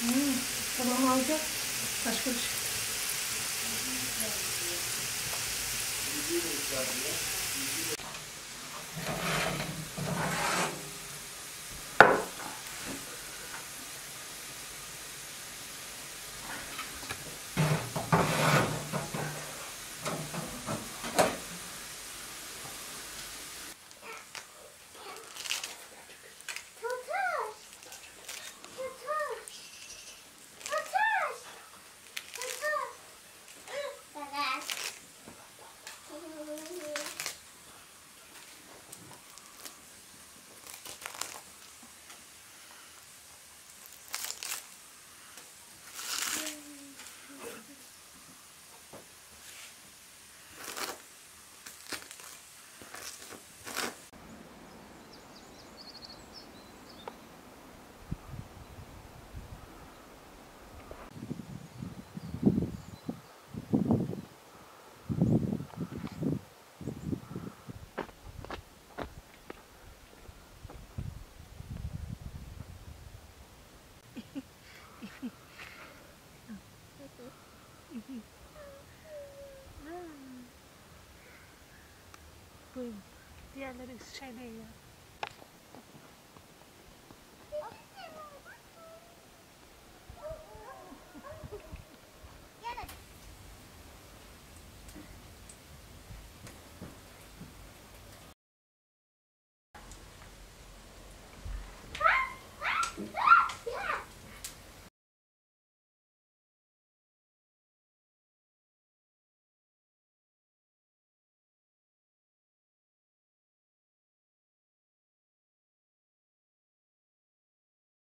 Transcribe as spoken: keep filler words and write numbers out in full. Hmm, tamam alacak. Başka bir şey. Diğerleri şeyde ya.